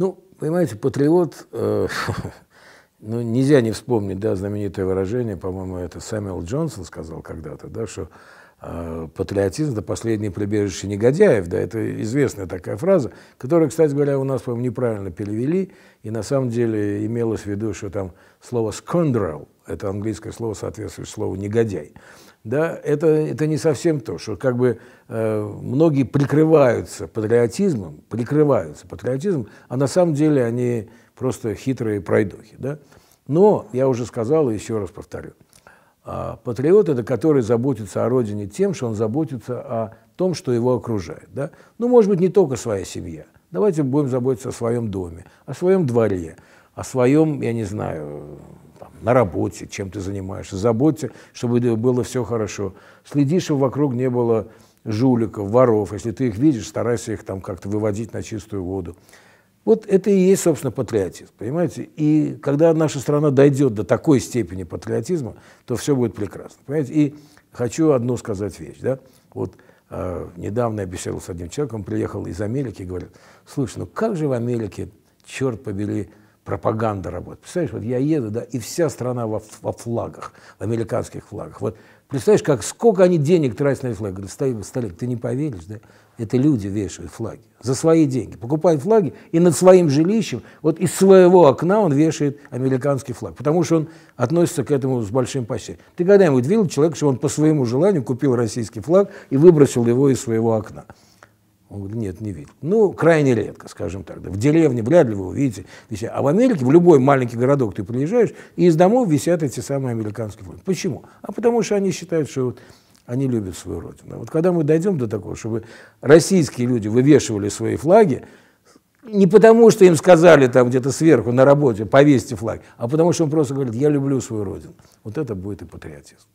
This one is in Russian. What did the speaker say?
Ну, понимаете, патриот, ну, нельзя не вспомнить, да, знаменитое выражение, по-моему, это Сэмюэл Джонсон сказал когда-то, да, что патриотизм – это последнее прибежище негодяев, да, это известная такая фраза, которую, кстати говоря, у нас, по-моему, неправильно перевели, и на самом деле имелось в виду, что там слово «scoundrel», это английское слово, соответствующее слову «негодяй». Да, это не совсем то, что как бы многие прикрываются патриотизмом, а на самом деле они просто хитрые пройдохи. Да? Но, я уже сказал и еще раз повторю, патриот – это который заботится о родине тем, что он заботится о том, что его окружает. Да? Ну, может быть, не только своя семья. Давайте будем заботиться о своем доме, о своем дворе, о своем, я не знаю, на работе, чем ты занимаешься, заботься, чтобы было все хорошо. Следи, чтобы вокруг не было жуликов, воров. Если ты их видишь, старайся их там как-то выводить на чистую воду. Вот это и есть, собственно, патриотизм, понимаете? И когда наша страна дойдет до такой степени патриотизма, то все будет прекрасно, понимаете? И хочу одну сказать вещь, да? Вот недавно я беседовал с одним человеком, он приехал из Америки и говорит: слушай, ну как же в Америке, черт побери, пропаганда работает. Представляешь, вот я еду, да, и вся страна во флагах, в американских флагах. Вот представляешь, как, сколько они денег тратят на эти флаги. Говорит: Сталик, ты не поверишь, да? Это люди вешают флаги за свои деньги. Покупают флаги, и над своим жилищем, вот из своего окна он вешает американский флаг, потому что он относится к этому с большим почтением. Ты когда-нибудь видел человека, что он по своему желанию купил российский флаг и выбросил его из своего окна? Он говорит: нет, не видел. Ну, крайне редко, скажем так. Да. В деревне вряд ли вы увидите. А в Америке, в любой маленький городок ты приезжаешь, и из домов висят эти самые американские флаги. Почему? А потому что они считают, что вот они любят свою родину. Вот когда мы дойдем до такого, чтобы российские люди вывешивали свои флаги, не потому что им сказали там где-то сверху на работе: повесьте флаг, а потому что он просто говорит: я люблю свою родину. Вот это будет и патриотизм.